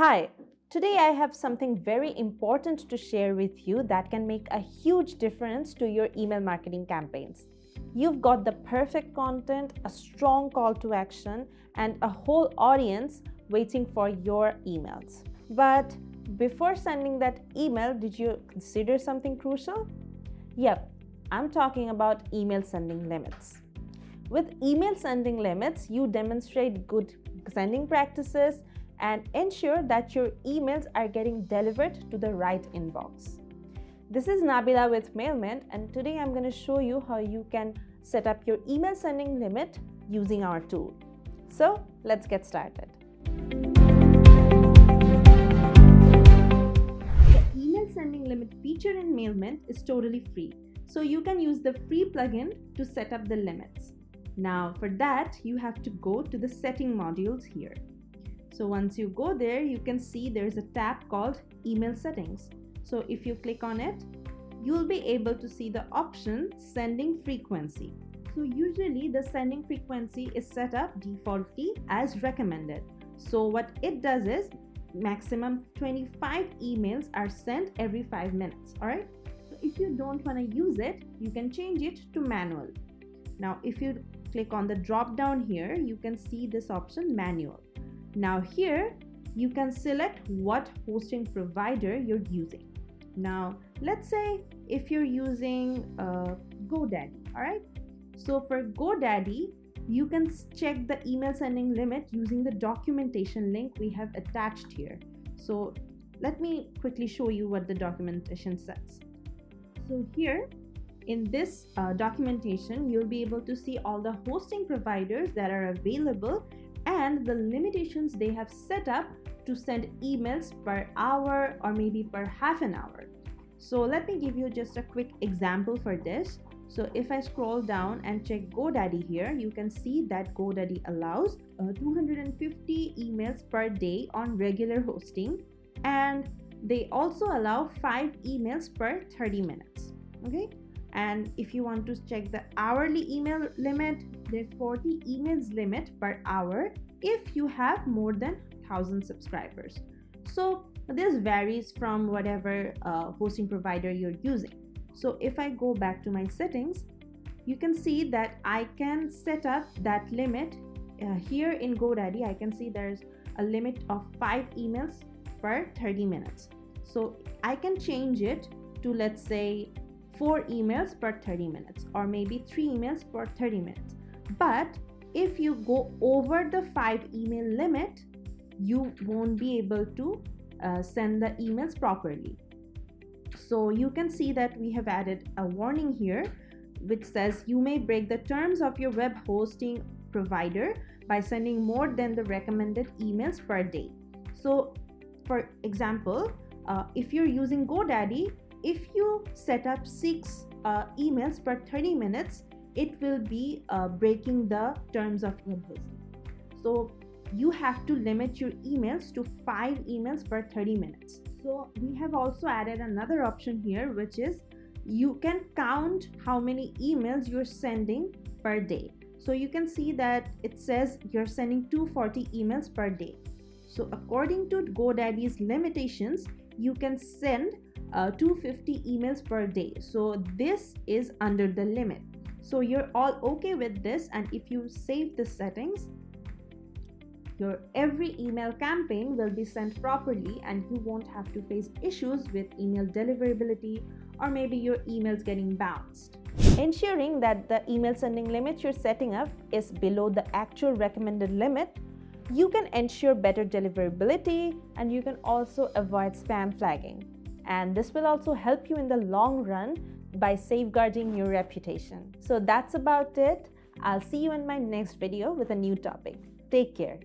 Hi, today I have something very important to share with you that can make a huge difference to your email marketing campaigns. You've got the perfect content, a strong call to action, and a whole audience waiting for your emails. But before sending that email, did you consider something crucial? Yep, I'm talking about email sending limits. With email sending limits, you demonstrate good sending practices and ensure that your emails are getting delivered to the right inbox. This is Nabila with Mail Mint, and today I'm going to show you how you can set up your email sending limit using our tool. So let's get started. The email sending limit feature in Mail Mint is totally free, so you can use the free plugin to set up the limits. Now for that, you have to go to the setting modules here. So once you go there, you can see there's a tab called Email Settings. So if you click on it, you'll be able to see the option Sending Frequency. So usually the sending frequency is set up defaultly as recommended. So what it does is maximum 25 emails are sent every 5 minutes, alright? So if you don't want to use it, you can change it to manual. Now if you click on the drop down here, you can see this option Manual. Now here, you can select what hosting provider you're using. Now, let's say if you're using GoDaddy, all right? So for GoDaddy, you can check the email sending limit using the documentation link we have attached here. So let me quickly show you what the documentation says. So here, in this documentation, you'll be able to see all the hosting providers that are available and the limitations they have set up to send emails per hour or maybe per half an hour. So let me give you just a quick example for this. So if I scroll down and check GoDaddy here, you can see that GoDaddy allows 250 emails per day on regular hosting, and they also allow 5 emails per 30 minutes. Okay. And if you want to check the hourly email limit, there's 40 emails limit per hour if you have more than 1,000 subscribers. So this varies from whatever hosting provider you're using. So if I go back to my settings, you can see that I can set up that limit. Here in GoDaddy, I can see there's a limit of 5 emails per 30 minutes. So I can change it to, let's say, 4 emails per 30 minutes or maybe 3 emails per 30 minutes. But if you go over the 5 email limit, you won't be able to send the emails properly. So you can see that we have added a warning here which says you may break the terms of your web hosting provider by sending more than the recommended emails per day. So for example, if you're using GoDaddy, if you set up 6 emails per 30 minutes, it will be breaking the terms of web hosting. So you have to limit your emails to 5 emails per 30 minutes. So we have also added another option here, which is you can count how many emails you're sending per day. So you can see that it says you're sending 240 emails per day. So according to GoDaddy's limitations, you can send 250 emails per day. So this is under the limit. So you're all okay with this, and if you save the settings, your every email campaign will be sent properly and you won't have to face issues with email deliverability or maybe your emails getting bounced. Ensuring that the email sending limit you're setting up is below the actual recommended limit, you can ensure better deliverability and you can also avoid spam flagging. And this will also help you in the long run by safeguarding your reputation. So that's about it. I'll see you in my next video with a new topic. Take care.